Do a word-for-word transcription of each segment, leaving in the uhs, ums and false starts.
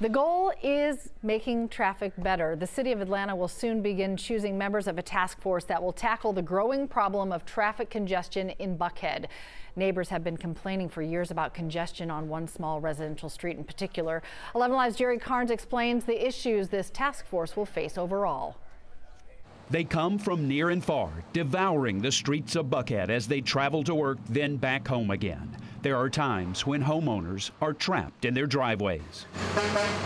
The goal is making traffic better. The City of Atlanta will soon begin choosing members of a task force that will tackle the growing problem of traffic congestion in Buckhead. Neighbors have been complaining for years about congestion on one small residential street in particular. eleven Live's Jerry Carnes explains the issues this task force will face overall. They come from near and far, devouring the streets of Buckhead as they travel to work, then back home again. There are times when homeowners are trapped in their driveways.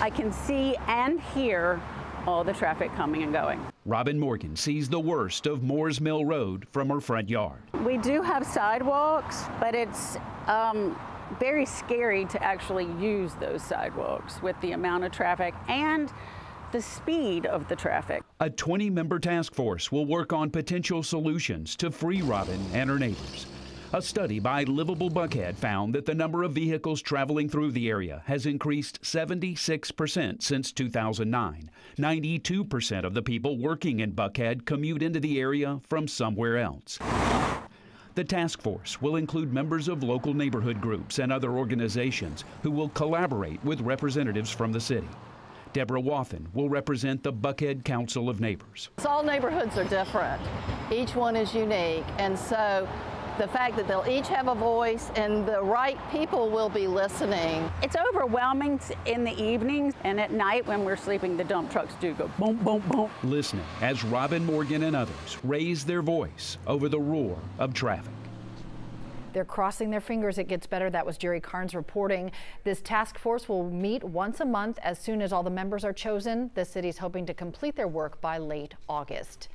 I can see and hear all the traffic coming and going. Robin Morgan sees the worst of Moore's Mill Road from her front yard. We do have sidewalks, but it's um, very scary to actually use those sidewalks with the amount of traffic and the speed of the traffic. A twenty member task force will work on potential solutions to free Robin and her neighbors. A study by Livable Buckhead found that the number of vehicles traveling through the area has increased seventy-six percent since two thousand nine. ninety-two percent of the people working in Buckhead commute into the area from somewhere else. The task force will include members of local neighborhood groups and other organizations who will collaborate with representatives from the city. Deborah Woffin will represent the Buckhead Council of Neighbors. All neighborhoods are different. Each one is unique, and so the fact that they'll each have a voice and the right people will be listening. It's overwhelming in the evenings, and at night when we're sleeping, the dump trucks do go boom, boom, boom. Listening as Robin Morgan and others raise their voice over the roar of traffic. They're crossing their fingers it gets better. That was Jerry Carnes reporting. This task force will meet once a month. As soon as all the members are chosen, the city's hoping to complete their work by late August.